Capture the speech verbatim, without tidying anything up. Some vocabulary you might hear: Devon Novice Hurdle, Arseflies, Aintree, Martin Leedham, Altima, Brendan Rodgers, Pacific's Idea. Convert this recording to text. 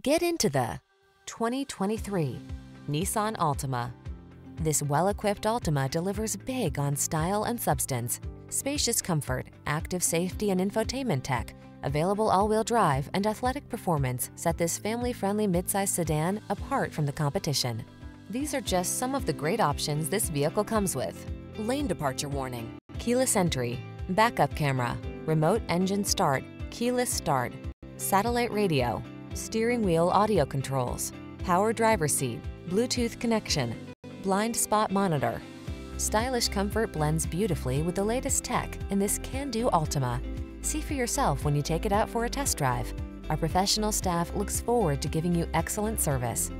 Get into the twenty twenty-three Nissan Altima. This well-equipped Altima delivers big on style and substance, spacious comfort, active safety and infotainment tech, available all-wheel drive and athletic performance set this family-friendly midsize sedan apart from the competition. These are just some of the great options this vehicle comes with: lane departure warning, keyless entry, backup camera, remote engine start, keyless start, satellite radio, steering wheel audio controls, power driver's seat, Bluetooth connection, blind spot monitor. Stylish comfort blends beautifully with the latest tech in this can-do Altima. See for yourself when you take it out for a test drive. Our professional staff looks forward to giving you excellent service.